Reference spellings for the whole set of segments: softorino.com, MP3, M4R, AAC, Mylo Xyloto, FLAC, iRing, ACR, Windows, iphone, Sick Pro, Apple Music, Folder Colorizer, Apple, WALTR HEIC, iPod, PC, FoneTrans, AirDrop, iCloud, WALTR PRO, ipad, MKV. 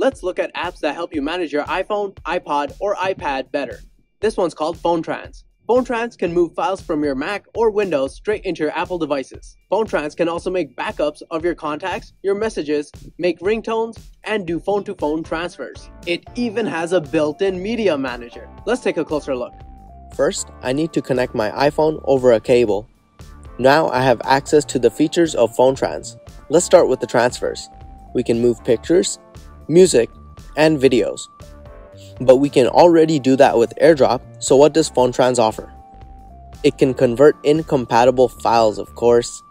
Let's look at apps that help you manage your iPhone, iPod, or iPad better. This one's called FoneTrans. FoneTrans can move files from your Mac or Windows straight into your Apple devices. FoneTrans can also make backups of your contacts, your messages, make ringtones, and do phone-to-phone transfers. It even has a built-in media manager. Let's take a closer look. First, I need to connect my iPhone over a cable. Now I have access to the features of FoneTrans. Let's start with the transfers. We can move pictures, music, and videos. But we can already do that with AirDrop, so what does FoneTrans offer? It can convert incompatible files, of course.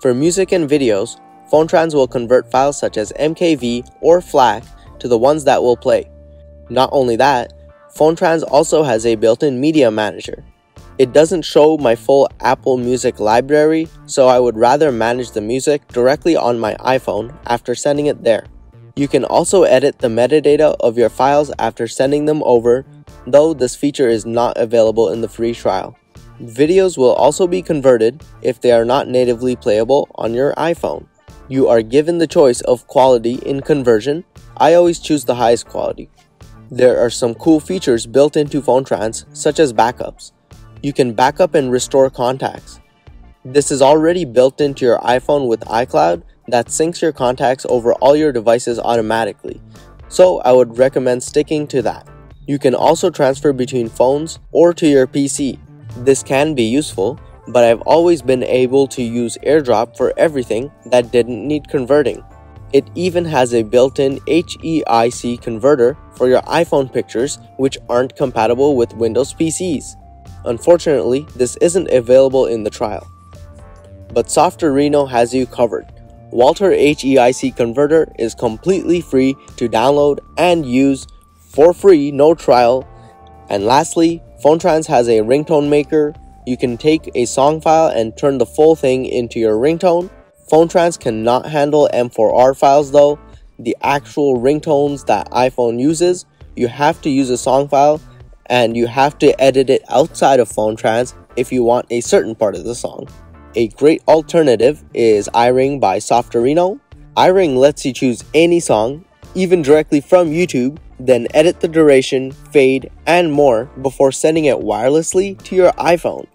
For music and videos, FoneTrans will convert files such as MKV or FLAC to the ones that will play. Not only that, FoneTrans also has a built-in media manager. It doesn't show my full Apple Music library, so I would rather manage the music directly on my iPhone after sending it there. You can also edit the metadata of your files after sending them over, though this feature is not available in the free trial. Videos will also be converted if they are not natively playable on your iPhone. You are given the choice of quality in conversion. I always choose the highest quality. There are some cool features built into FoneTrans, such as backups. You can backup and restore contacts. This is already built into your iPhone with iCloud, that syncs your contacts over all your devices automatically, so I would recommend sticking to that. You can also transfer between phones or to your PC. This can be useful, but I've always been able to use AirDrop for everything that didn't need converting. It even has a built-in HEIC converter for your iPhone pictures which aren't compatible with Windows PCs. Unfortunately, this isn't available in the trial. But Softorino has you covered. WALTR HEIC converter is completely free to download and use for free, no trial. And lastly, FoneTrans has a ringtone maker. You can take a song file and turn the full thing into your ringtone. FoneTrans cannot handle M4R files though, the actual ringtones that iPhone uses. You have to use a song file and you have to edit it outside of FoneTrans if you want a certain part of the song. A great alternative is iRing by Softorino. iRing lets you choose any song, even directly from YouTube, then edit the duration, fade, and more before sending it wirelessly to your iPhone.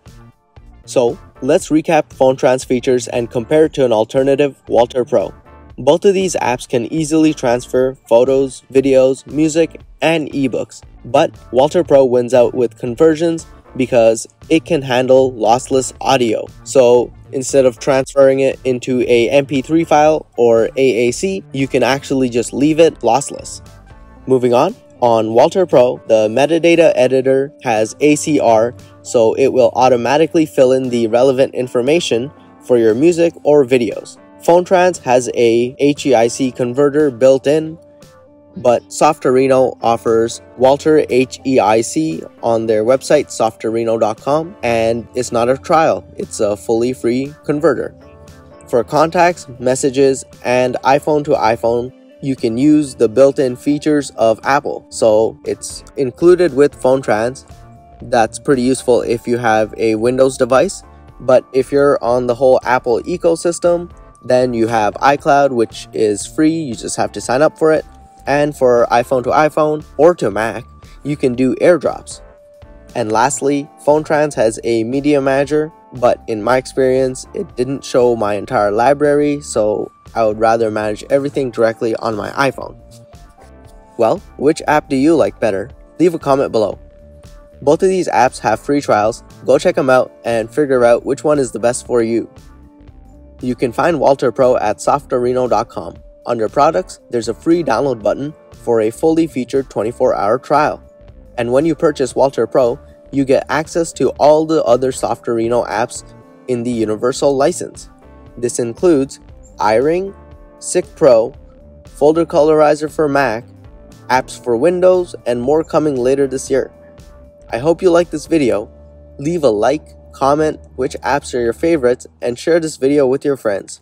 So, let's recap FoneTrans features and compare it to an alternative, WALTR PRO. Both of these apps can easily transfer photos, videos, music, and ebooks, but WALTR PRO wins out with conversions because it can handle lossless audio. So instead of transferring it into a MP3 file or AAC, you can actually just leave it lossless. Moving on WALTR PRO, the metadata editor has ACR, so it will automatically fill in the relevant information for your music or videos. FoneTrans has a HEIC converter built in, but Softorino offers WALTR HEIC on their website, softorino.com, and it's not a trial, it's a fully free converter. For contacts, messages, and iPhone to iPhone, you can use the built-in features of Apple, so it's included with FoneTrans. That's pretty useful if you have a Windows device, but if you're on the whole Apple ecosystem, then you have iCloud, which is free, you just have to sign up for it. And for iPhone to iPhone or to Mac, you can do airdrops. And lastly, FoneTrans has a media manager, but in my experience, it didn't show my entire library, so I would rather manage everything directly on my iPhone. Well, which app do you like better? Leave a comment below. Both of these apps have free trials. Go check them out and figure out which one is the best for you. You can find WALTR PRO at softorino.com. Under products, there's a free download button for a fully featured 24-hour trial. And when you purchase WALTR PRO, you get access to all the other Softorino apps in the universal license. This includes iRing, Sick Pro, Folder Colorizer for Mac, apps for Windows, and more coming later this year. I hope you liked this video. Leave a like, comment which apps are your favorites, and share this video with your friends.